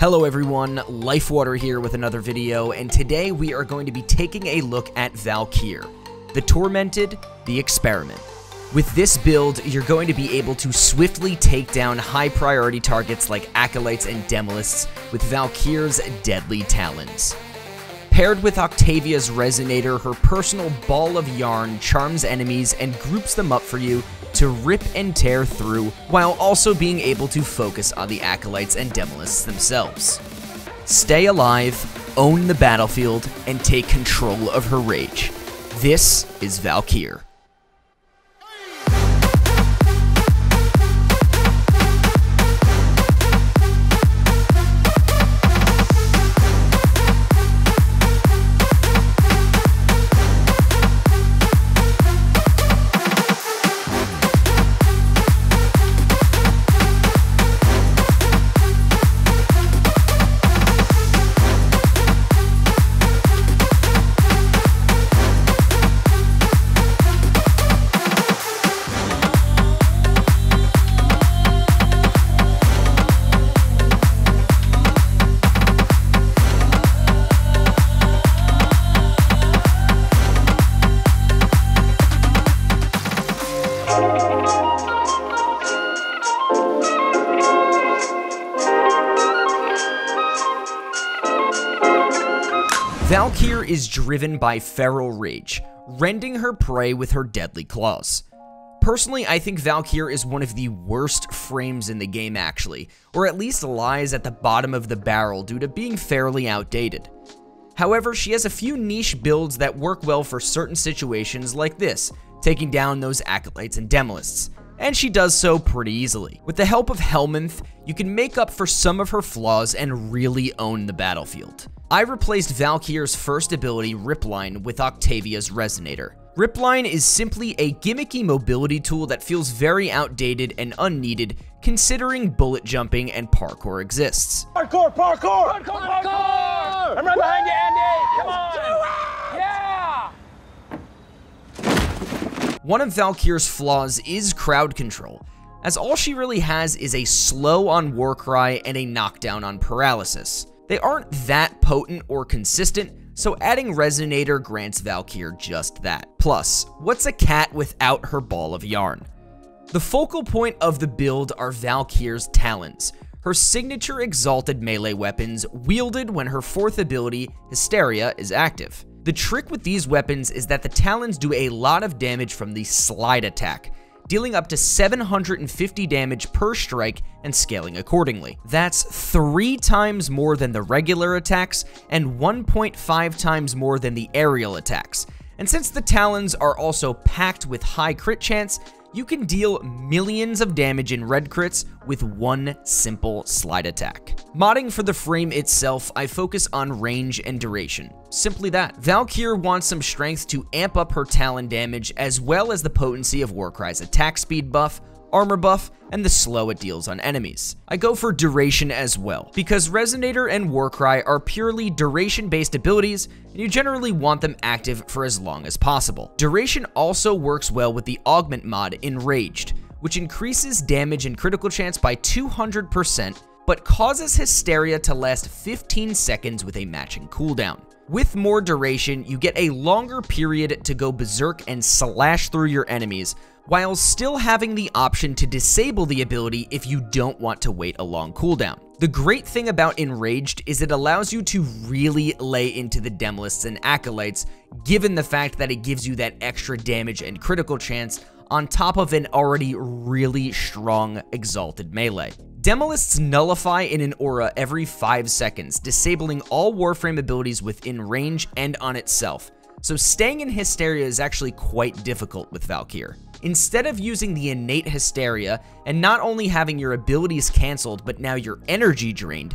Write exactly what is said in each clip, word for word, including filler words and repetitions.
Hello everyone, Lifewater here with another video, and today we are going to be taking a look at Valkyr, the Tormented, the Experiment. With this build, you're going to be able to swiftly take down high priority targets like Acolytes and Demolysts with Valkyr's deadly talons. Paired with Octavia's Resonator, her personal ball of yarn charms enemies and groups them up for you to rip and tear through, while also being able to focus on the Acolytes and Demolysts themselves. Stay alive, own the battlefield, and take control of her rage. This is Valkyr. Valkyr is driven by feral rage, rending her prey with her deadly claws. Personally, I think Valkyr is one of the worst frames in the game actually, or at least lies at the bottom of the barrel due to being fairly outdated. However, she has a few niche builds that work well for certain situations like this, taking down those Acolytes and Demolysts, and she does so pretty easily. With the help of Helminth, you can make up for some of her flaws and really own the battlefield. I replaced Valkyr's first ability, Ripline, with Octavia's Resonator. Ripline is simply a gimmicky mobility tool that feels very outdated and unneeded, considering bullet jumping and parkour exists. Parkour, parkour, parkour, parkour! parkour! I'm right Woo! behind you, Andy! Come on! Do it! Yeah! One of Valkyr's flaws is crowd control, as all she really has is a slow on Warcry and a knockdown on Paralysis. They aren't that potent or consistent, so adding Resonator grants Valkyr just that. Plus, what's a cat without her ball of yarn? The focal point of the build are Valkyr's talons, her signature exalted melee weapons wielded when her fourth ability, Hysteria, is active. The trick with these weapons is that the talons do a lot of damage from the slide attack, dealing up to seven hundred fifty damage per strike and scaling accordingly. That's three times more than the regular attacks and one point five times more than the aerial attacks. And since the talons are also packed with high crit chance, you can deal millions of damage in red crits with one simple slide attack. Modding for the frame itself, I focus on range and duration. Simply that. Valkyr wants some strength to amp up her talon damage as well as the potency of Warcry's attack speed buff, armor buff, and the slow it deals on enemies. I go for duration as well, because Resonator and Warcry are purely duration-based abilities, and you generally want them active for as long as possible. Duration also works well with the augment mod Enraged, which increases damage and critical chance by two hundred percent, but causes Hysteria to last fifteen seconds with a matching cooldown. With more duration, you get a longer period to go berserk and slash through your enemies, while still having the option to disable the ability if you don't want to wait a long cooldown. The great thing about Enraged is it allows you to really lay into the Demolysts and Acolytes, given the fact that it gives you that extra damage and critical chance on top of an already really strong exalted melee. Demolysts nullify in an aura every five seconds, disabling all Warframe abilities within range and on itself, so staying in Hysteria is actually quite difficult with Valkyr. Instead of using the innate Hysteria and not only having your abilities cancelled but now your energy drained,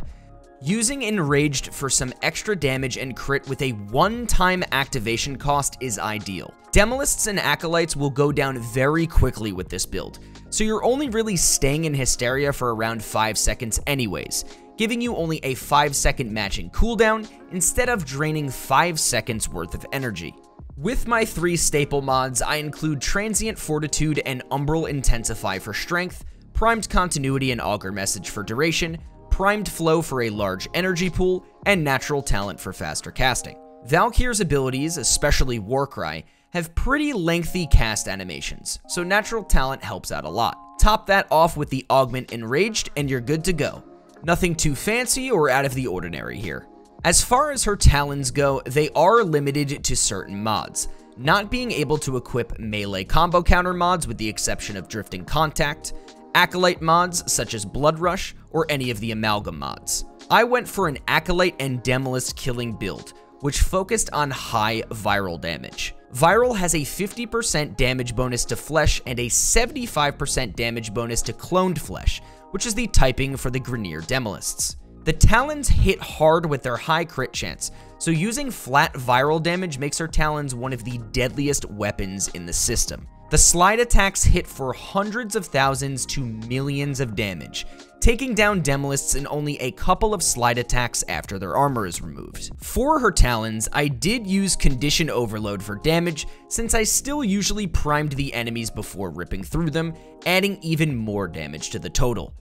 using Enraged for some extra damage and crit with a one-time activation cost is ideal. Demolysts and Acolytes will go down very quickly with this build, so you're only really staying in Hysteria for around five seconds anyways, giving you only a five second matching cooldown instead of draining five seconds worth of energy. With my three staple mods, I include Transient Fortitude and Umbral Intensify for strength, Primed Continuity and Augur Message for duration, Primed Flow for a large energy pool, and Natural Talent for faster casting. Valkyr's abilities, especially Warcry, have pretty lengthy cast animations, so Natural Talent helps out a lot. Top that off with the Augment Enraged and you're good to go. Nothing too fancy or out of the ordinary here. As far as her talents go, they are limited to certain mods, not being able to equip melee combo counter mods with the exception of Drifting Contact, Acolyte mods such as Blood Rush, or any of the Amalgam mods. I went for an Acolyte and Demolyst killing build, which focused on high viral damage. Viral has a fifty percent damage bonus to flesh and a seventy-five percent damage bonus to cloned flesh, which is the typing for the Grineer Demolysts. The Talons hit hard with their high crit chance, so using flat viral damage makes her Talons one of the deadliest weapons in the system. The slide attacks hit for hundreds of thousands to millions of damage, taking down Demolysts in only a couple of slide attacks after their armor is removed. For her Talons, I did use Condition Overload for damage, since I still usually primed the enemies before ripping through them, adding even more damage to the total.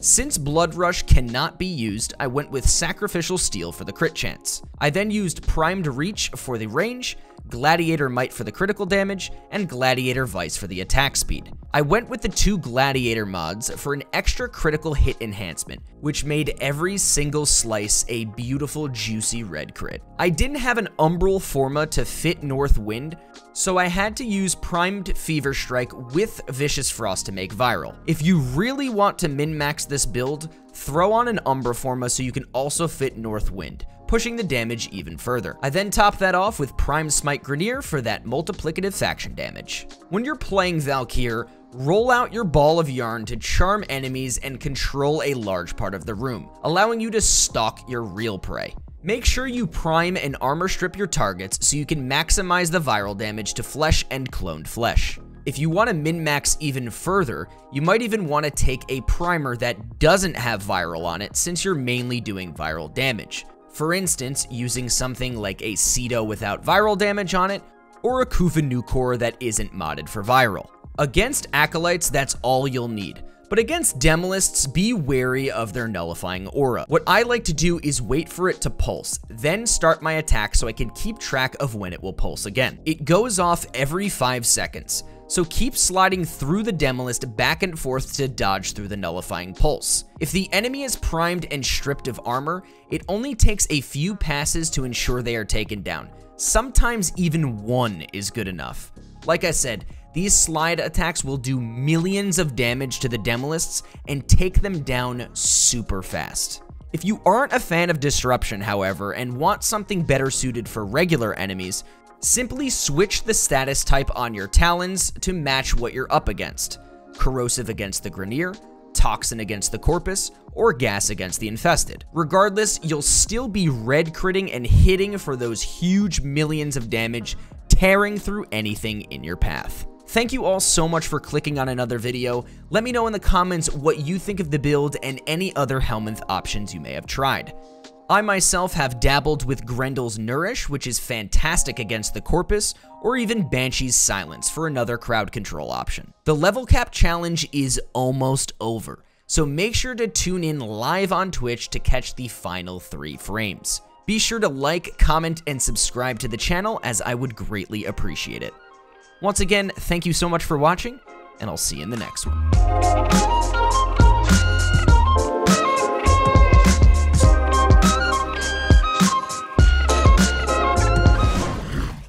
Since Blood Rush cannot be used, I went with Sacrificial Steel for the crit chance. I then used Primed Reach for the range, Gladiator Might for the critical damage, and Gladiator Vice for the attack speed. I went with the two Gladiator mods for an extra critical hit enhancement, which made every single slice a beautiful juicy red crit. I didn't have an Umbral Forma to fit North Wind, so I had to use Primed Fever Strike with Vicious Frost to make viral. If you really want to min-max this build, throw on an Umbra Forma so you can also fit North Wind, pushing the damage even further. I then top that off with Prime Smite Grineer for that multiplicative faction damage. When you're playing Valkyr, roll out your ball of yarn to charm enemies and control a large part of the room, allowing you to stalk your real prey. Make sure you prime and armor strip your targets so you can maximize the viral damage to flesh and cloned flesh. If you want to min-max even further, you might even want to take a primer that doesn't have viral on it since you're mainly doing viral damage. For instance, using something like a Cedo without viral damage on it, or a Kuva Nukor that isn't modded for viral. Against Acolytes, that's all you'll need. But against Demolysts, be wary of their nullifying aura. What I like to do is wait for it to pulse, then start my attack so I can keep track of when it will pulse again. It goes off every five seconds, so keep sliding through the Demolyst back and forth to dodge through the nullifying pulse. If the enemy is primed and stripped of armor, it only takes a few passes to ensure they are taken down. Sometimes even one is good enough. Like I said, these slide attacks will do millions of damage to the Demolysts and take them down super fast. If you aren't a fan of disruption, however, and want something better suited for regular enemies, simply switch the status type on your Talons to match what you're up against. Corrosive against the Grineer, Toxin against the Corpus, or Gas against the Infested. Regardless, you'll still be red critting and hitting for those huge millions of damage, tearing through anything in your path. Thank you all so much for clicking on another video. Let me know in the comments what you think of the build and any other Helminth options you may have tried. I myself have dabbled with Grendel's Nourish, which is fantastic against the Corpus, or even Banshee's Silence for another crowd control option. The level cap challenge is almost over, so make sure to tune in live on Twitch to catch the final three frames. Be sure to like, comment, and subscribe to the channel, as I would greatly appreciate it. Once again, thank you so much for watching, and I'll see you in the next one.